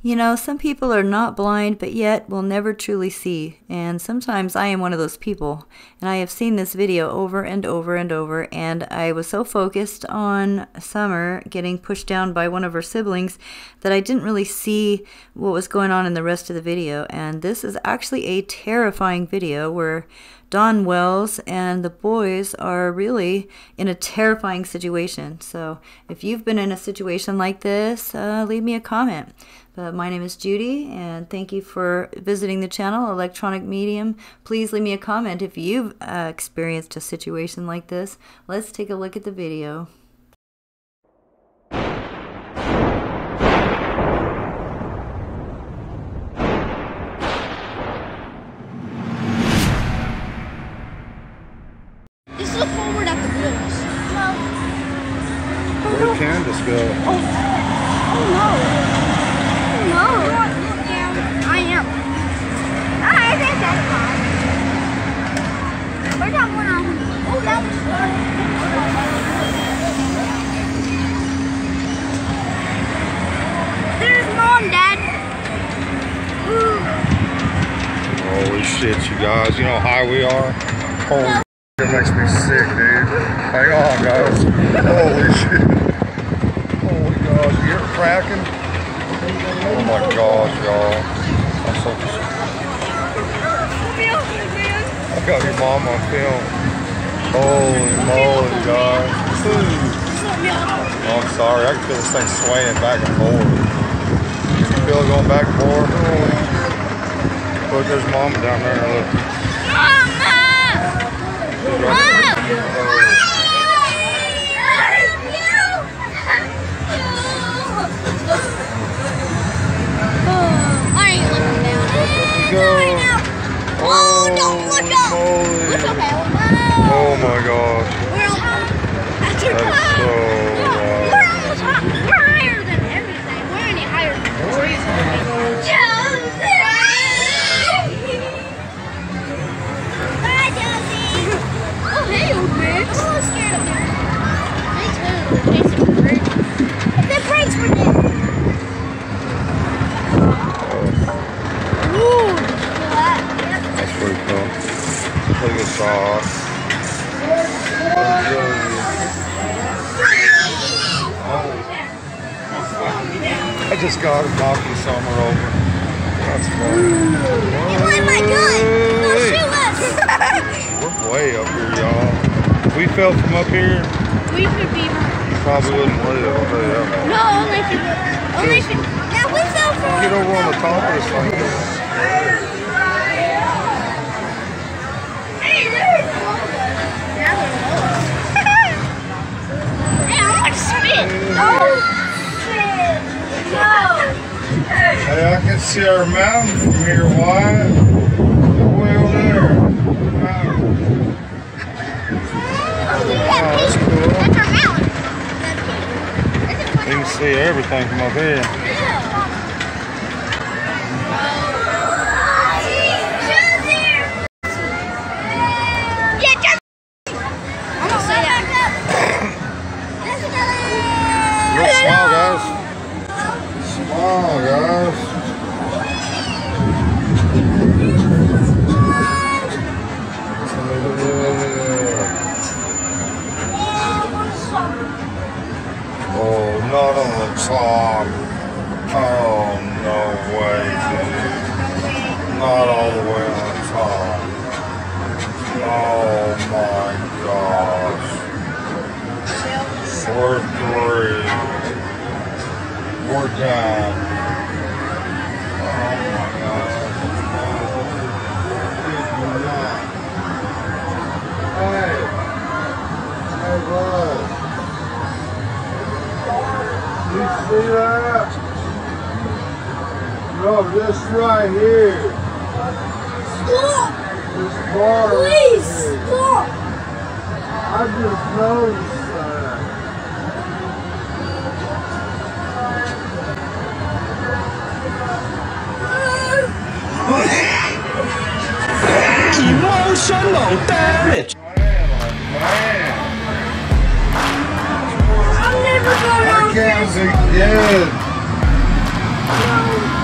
You know, some people are not blind, but yet will never truly see. And sometimes I am one of those people. And I have seen this video over and over and over. And I was so focused on Summer getting pushed down by one of her siblings that I didn't really see what was going on in the rest of the video. And this is actually a terrifying video where Don Wells and the boys are really in a terrifying situation. So if you've been in a situation like this, leave me a comment. But my name is Judy, and thank you for visiting the channel, Electronic Medium. Please leave me a comment if you've experienced a situation like this. Let's take a look at the video. Look forward at the wheels. No. Where can this go? Oh. Oh no. Oh no. Look down. I am. I think that's fine. Where's that one on? Oh, that was good. There's Mom, Dad. Ooh. Holy shit, you guys. You know how high we are? Holy no. It makes me sick, dude. Hang on, guys. Holy shit. Holy God. You hear it cracking? Oh my gosh, y'all. I'm so sick. I got your mom on film. Holy moly, guys. Oh, I'm sorry. I can feel this thing swaying back and forth. You can feel it going back and forth. Oh. Look, there's Mom down there. Look. I just got a knocking Summer over. That's funny. Oh my God! Don't shoot us! We're way up here, y'all. If we fell from up here, we could be hurt. You probably wouldn't live. I'll tell you that much. No, only if you. Only if you. Now we fell from up here. Get over on the top of this thing. Hey, I can see our mountain from here, Wyatt. Look way over there. That's cool. That's our mountain. You can see everything from up here. I'm gonna say that. Smile, guys. Smile, guys. Oh, no way, dude. Not all the way on the top. Oh, my gosh. We're through. We're down. Oh, my gosh. Hey. Hey, bro. You see that? No, this right here. Stop! This bar. Please right here. Stop! I just noticed that. Emotional damage. Man, I'm never going. Can't be good.